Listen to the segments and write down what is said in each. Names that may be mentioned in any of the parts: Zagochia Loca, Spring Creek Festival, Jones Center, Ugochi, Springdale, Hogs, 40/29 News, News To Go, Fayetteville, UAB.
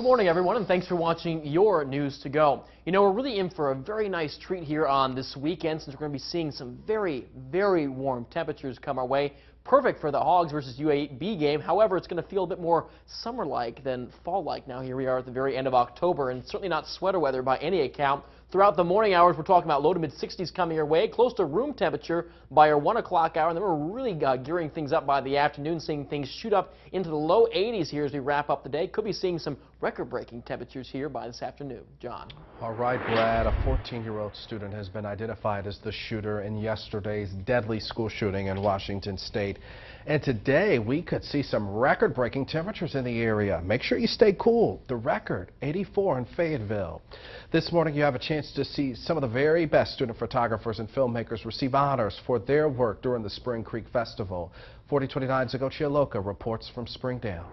Good morning, everyone, and thanks for watching your News to Go. You know, we're really in for a very nice treat here on this weekend, since we're going to be seeing some very, very warm temperatures come our way. Perfect for the Hogs versus UAB game. However, it's going to feel a bit more summer-like than fall-like. Now here we are at the very end of October, and certainly not sweater weather by any account. Throughout the morning hours, we're talking about low to mid-60s coming your way, close to room temperature by our 1 o'clock hour. And then we're really gearing things up by the afternoon, seeing things shoot up into the low 80s here as we wrap up the day. Could be seeing some record-breaking temperatures here by this afternoon. John. All right, Brad. A 14-year-old student has been identified as the shooter in yesterday's deadly school shooting in Washington State. And today, we could see some record-breaking temperatures in the area. Make sure you stay cool. The record, 84 in Fayetteville. This morning, you have a chance to see some of the very best student photographers and filmmakers receive honors for their work during the Spring Creek Festival. 40/29's Zagochia Loca reports from Springdale.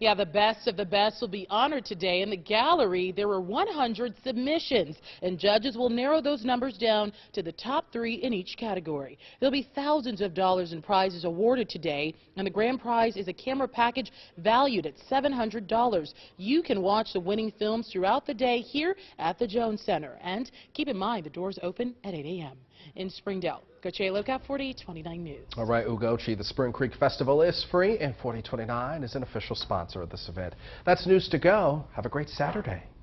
Yeah, the best of the best will be honored today. In the gallery, there were 100 submissions, and judges will narrow those numbers down to the top three in each category. There'll be thousands of dollars in prizes awarded today, and the grand prize is a camera package valued at $700. You can watch the winning films throughout the day here at the Jones Center. And keep in mind, the doors open at 8 a.m. In Springdale, Zagochia Loca, 40/29 News. All right, Ugochi, the Spring Creek Festival is free, and 40/29 is an official sponsor of this event. That's News to Go. Have a great Saturday.